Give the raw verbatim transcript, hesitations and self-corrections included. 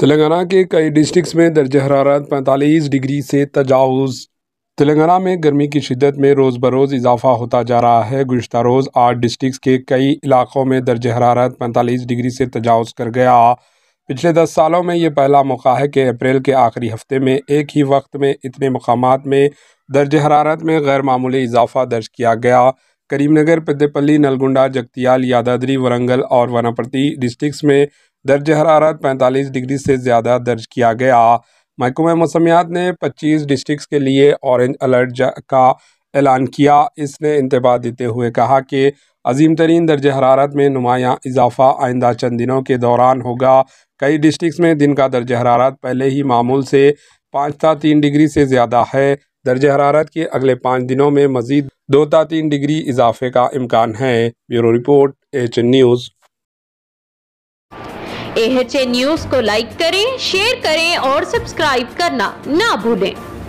तेलंगाना के कई डिस्ट्रिक्ट्स में दर्ज हरारत पैंतालीस डिग्री से तजावुज़। तेलंगाना में गर्मी की शिद्दत में रोज़ बरोज़ इजाफा होता जा रहा है। गुज़श्ता रोज़ आठ डिस्ट्रिक्ट्स के कई इलाक़ों में दर्ज हरारत पैंतालीस डिग्री से तजावुज़ कर गया। पिछले दस सालों में ये पहला मौका है कि अप्रैल के आखिरी हफ्ते में एक ही वक्त में इतने मकामात में दर्ज हरारत में गैर मामूली इजाफा दर्ज किया गया। करीमनगर, पेद्देपल्ली, नलगुंडा, जगतियाल, यादाद्री, वरंगल और वनापर्ति डिस्ट्रिक्ट्स में दर्ज हरारत पैंतालीस डिग्री से ज़्यादा दर्ज किया गया। महकमा मौसमियात ने पच्चीस डिस्ट्रिक्ट्स के लिए ऑरेंज अलर्ट का ऐलान किया। इसने इंतबा देते हुए कहा कि अजीम तरीन दर्ज हरारत में नुमायाँ इजाफा आइंदा चंद दिनों के दौरान होगा। कई डिस्ट्रिक्ट्स में दिन का दर्ज हरारत पहले ही मामूल से पाँच ता तीन डिग्री से ज़्यादा है। दर्ज हरारत के अगले पाँच दिनों में मज़ीद दो ता तीन डिग्री इजाफे का इम्कान है। Bureau report, AHN news. A H N news को लाइक करें, शेयर करें और सब्सक्राइब करना ना भूलें।